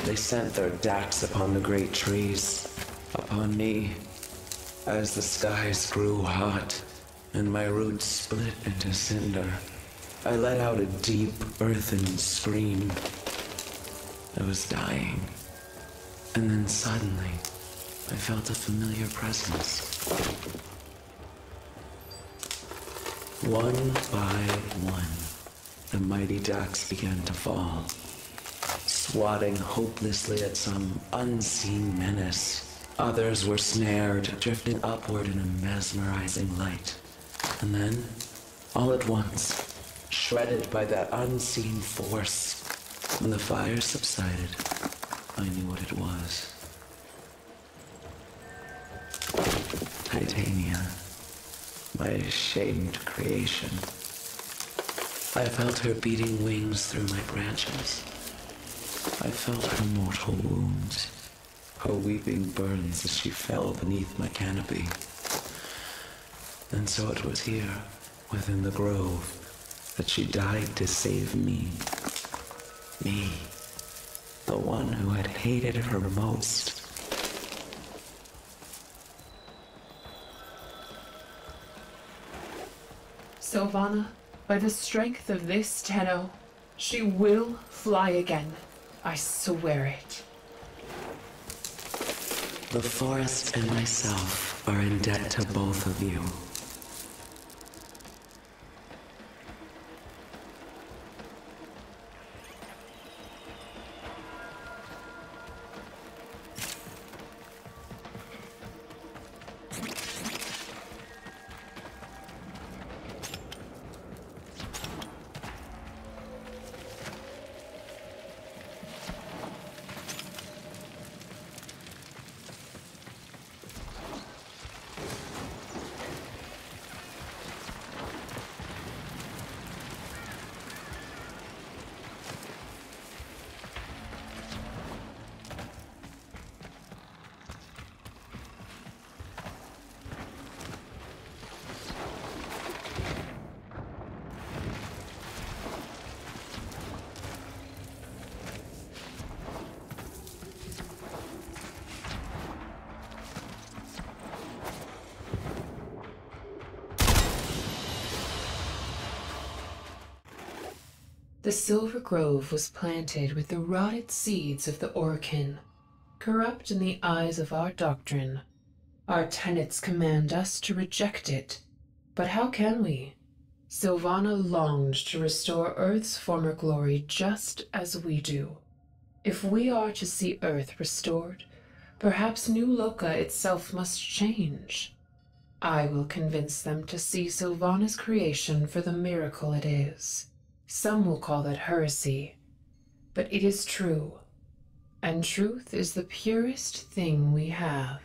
they sent their Dax upon the great trees, upon me. As the skies grew hot, and my roots split into cinder, I let out a deep, earthen scream. I was dying. And then suddenly, I felt a familiar presence. One by one, the mighty Dax began to fall, swatting hopelessly at some unseen menace. Others were snared, drifting upward in a mesmerizing light. And then, all at once, shredded by that unseen force, when the fire subsided, I knew what it was. Titania, my ashamed creation. I felt her beating wings through my branches. I felt her mortal wounds, her weeping burns as she fell beneath my canopy. And so it was here, within the grove, that she died to save me. Me, the one who had hated her most. Silvana, by the strength of this Tenno, she will fly again. I swear it. The forest and myself are in debt to both of you. The Silver Grove was planted with the rotted seeds of the Orokin, corrupt in the eyes of our doctrine. Our tenets command us to reject it, but how can we? Silvana longed to restore Earth's former glory just as we do. If we are to see Earth restored, perhaps New Loka itself must change. I will convince them to see Silvana's creation for the miracle it is. Some will call that heresy, but it is true, and truth is the purest thing we have.